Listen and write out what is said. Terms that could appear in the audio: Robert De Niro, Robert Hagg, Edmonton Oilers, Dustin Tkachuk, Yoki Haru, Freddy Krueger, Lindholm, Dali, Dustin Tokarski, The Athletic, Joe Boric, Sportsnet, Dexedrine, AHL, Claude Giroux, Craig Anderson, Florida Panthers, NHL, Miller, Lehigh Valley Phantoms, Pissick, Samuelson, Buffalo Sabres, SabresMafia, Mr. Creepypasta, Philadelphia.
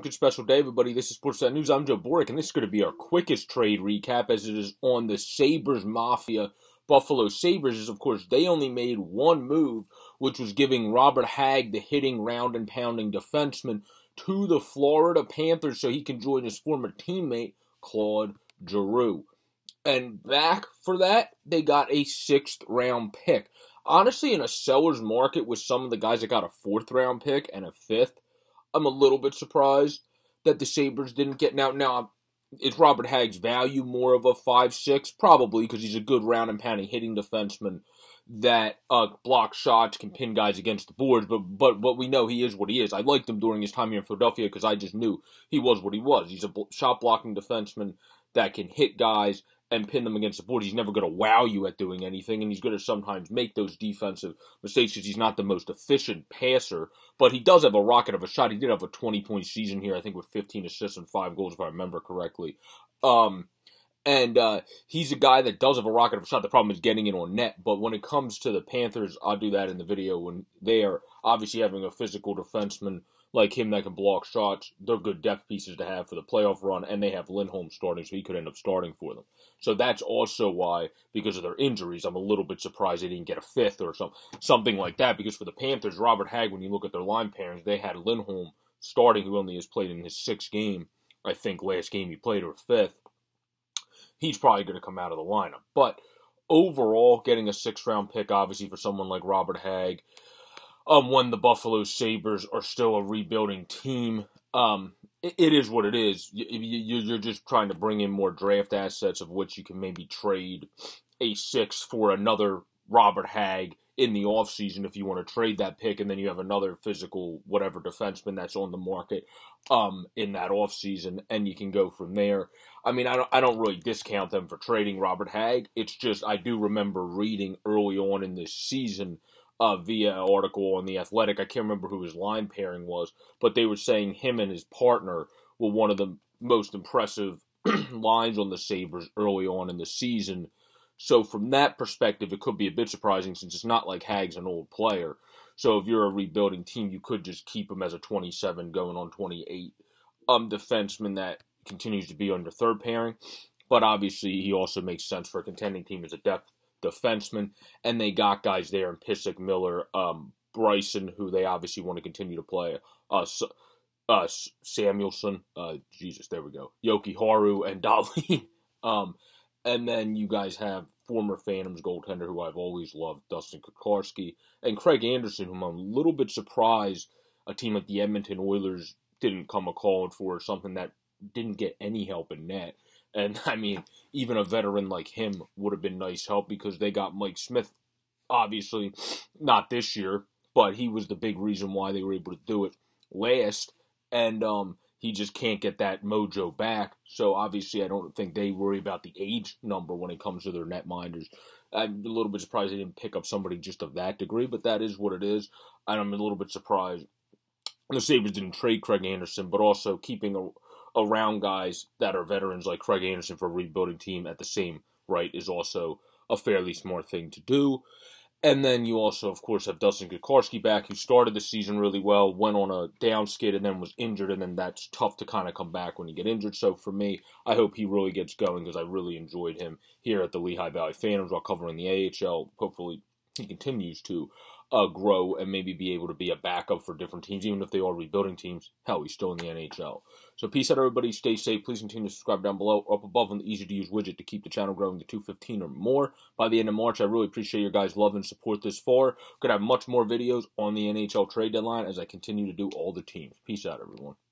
Good special day, everybody. This is Sportsnet News. I'm Joe Boric, and this is going to be our quickest trade recap as it is on the Sabres Mafia. Buffalo Sabres is, of course, they only made one move, which was giving Robert Hagg, the hitting, round and pounding defenseman, to the Florida Panthers so he can join his former teammate, Claude Giroux. And back for that, they got a 6th-round pick. Honestly, in a seller's market with some of the guys that got a 4th-round pick and a 5th, I'm a little bit surprised that the Sabres didn't get. Now, is Robert Hagg's value more of a 5-6? Probably, because he's a good round and pounding hitting defenseman that blocks shots, can pin guys against the boards, but we know he is what he is. I liked him during his time here in Philadelphia because I just knew he was what he was. He's a shot-blocking defenseman that can hit guys and pin them against the board. He's never going to wow you at doing anything, and he's going to sometimes make those defensive mistakes because he's not the most efficient passer, but he does have a rocket of a shot. He did have a 20-point season here, I think, with 15 assists and 5 goals, if I remember correctly. He's a guy that does have a rocket of a shot. The problem is getting it on net, but when it comes to the Panthers, I'll do that in the video. When they are obviously having a physical defenseman like him that can block shots, they're good depth pieces to have for the playoff run, and they have Lindholm starting, so he could end up starting for them. So that's also why, because of their injuries, I'm a little bit surprised they didn't get a 5th or something like that, because for the Panthers, Robert Hagg, when you look at their line pairings, they had Lindholm starting, who only has played in his 6th game, I think last game he played, or 5th. He's probably going to come out of the lineup. But overall, getting a 6th-round pick, obviously, for someone like Robert Hagg, when the Buffalo Sabres are still a rebuilding team, it is what it is. You're just trying to bring in more draft assets, of which you can maybe trade a 6th for another Robert Hagg in the offseason if you want to trade that pick, and then you have another physical whatever defenseman that's on the market in that offseason, and you can go from there. I mean, I don't really discount them for trading Robert Hagg. It's just I do remember reading early on in this season via an article on The Athletic. I can't remember who his line pairing was, but they were saying him and his partner were one of the most impressive lines on the Sabres early on in the season. So from that perspective, it could be a bit surprising since it's not like Hagg's an old player. So if you're a rebuilding team, you could just keep him as a 27 going on 28 defenseman that continues to be on your 3rd pairing. But obviously, he also makes sense for a contending team as a depth defenseman, and they got guys there in Pissick, Miller, Bryson, who they obviously want to continue to play, Samuelson, Yoki Haru, and Dali, and then you guys have former Phantoms goaltender, who I've always loved, Dustin Tokarski, and Craig Anderson, whom I'm a little bit surprised a team like the Edmonton Oilers didn't come a calling for, or something that didn't get any help in net. And, I mean, even a veteran like him would have been nice help because they got Mike Smith, obviously, not this year, but he was the big reason why they were able to do it last, and he just can't get that mojo back. So, obviously, I don't think they worry about the age number when it comes to their netminders. I'm a little bit surprised they didn't pick up somebody just of that degree, but that is what it is, and I'm a little bit surprised the Sabres didn't trade Craig Anderson, but also keeping around guys that are veterans like Craig Anderson for a rebuilding team at the same rate is also a fairly smart thing to do. And then you also, of course, have Dustin Tkachuk back, who started the season really well, went on a down skid, and then was injured, and then that's tough to kind of come back when you get injured. So for me, I hope he really gets going because I really enjoyed him here at the Lehigh Valley Phantoms while covering the AHL. Hopefully he continues to grow and maybe be able to be a backup for different teams, even if they are rebuilding teams. Hell, he's still in the NHL. So peace out, everybody. Stay safe. Please continue to subscribe down below or up above on the easy-to-use widget to keep the channel growing to 215 or more by the end of March. I really appreciate your guys' love and support this far. Could have much more videos on the NHL trade deadline as I continue to do all the teams. Peace out, everyone.